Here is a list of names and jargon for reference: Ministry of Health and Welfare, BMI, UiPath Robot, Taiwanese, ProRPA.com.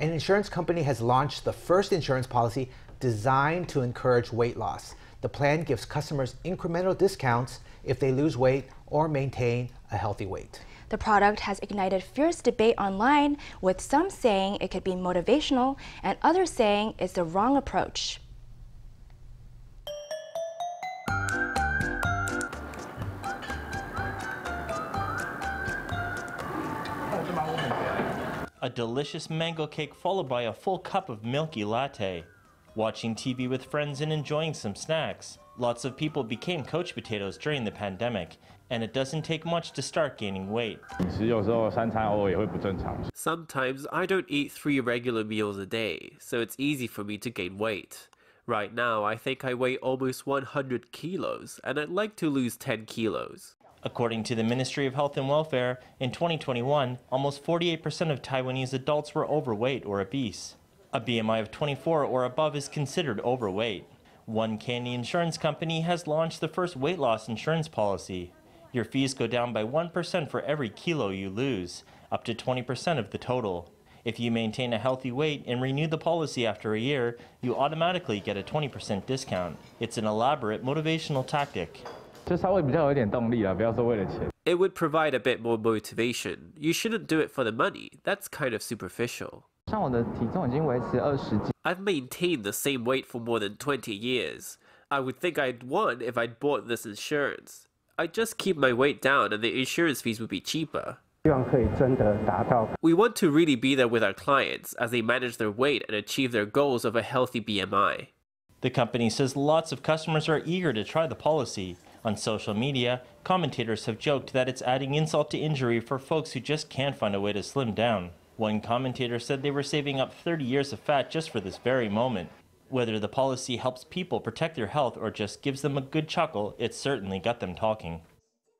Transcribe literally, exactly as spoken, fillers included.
An insurance company has launched the first insurance policy designed to encourage weight loss. The plan gives customers incremental discounts if they lose weight or maintain a healthy weight. The product has ignited fierce debate online, with some saying it could be motivational and others saying it's the wrong approach. A delicious mango cake followed by a full cup of milky latte. Watching T V with friends and enjoying some snacks. Lots of people became couch potatoes during the pandemic, and it doesn't take much to start gaining weight. Sometimes I don't eat three regular meals a day, so it's easy for me to gain weight. Right now, I think I weigh almost one hundred kilos, and I'd like to lose ten kilos. According to the Ministry of Health and Welfare, in twenty twenty-one, almost forty-eight percent of Taiwanese adults were overweight or obese. A B M I of twenty-four or above is considered overweight. One Candy Insurance Company has launched the first weight loss insurance policy. Your fees go down by one percent for every kilo you lose, up to twenty percent of the total. If you maintain a healthy weight and renew the policy after a year, you automatically get a twenty percent discount. It's an elaborate motivational tactic. It would provide a bit more motivation. You shouldn't do it for the money. That's kind of superficial. I've maintained the same weight for more than twenty years. I would think I'd won if I'd bought this insurance. I'd just keep my weight down and the insurance fees would be cheaper. We want to really be there with our clients as they manage their weight and achieve their goals of a healthy B M I. The company says lots of customers are eager to try the policy. On social media, commentators have joked that it's adding insult to injury for folks who just can't find a way to slim down. One commentator said they were saving up thirty years of fat just for this very moment. Whether the policy helps people protect their health or just gives them a good chuckle, it certainly got them talking.